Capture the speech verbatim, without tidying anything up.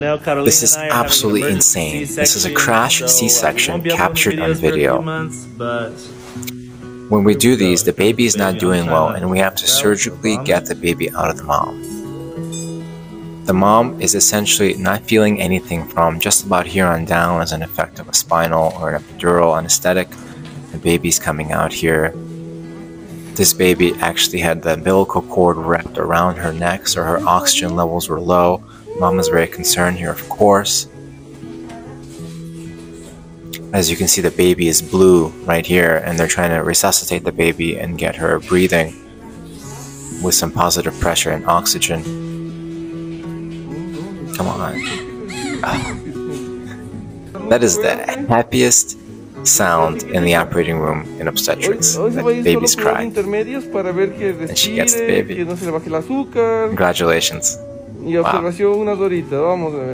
Now, this is absolutely insane. This is a crash C-section captured on video. When we do these, the baby is not doing well and we have to surgically get the baby out of the mom. The mom is essentially not feeling anything from just about here on down as an effect of a spinal or an epidural anesthetic. The baby's coming out here. This baby actually had the umbilical cord wrapped around her neck, so her oxygen levels were low. Mom is very concerned here, of course. As you can see, the baby is blue right here, and they're trying to resuscitate the baby and get her breathing with some positive pressure and oxygen. Come on. Oh. That is the happiest sound in the operating room in obstetrics. The baby's crying. And she gets the baby. Congratulations. Y observación, wow. Unas doritas, vamos a ver.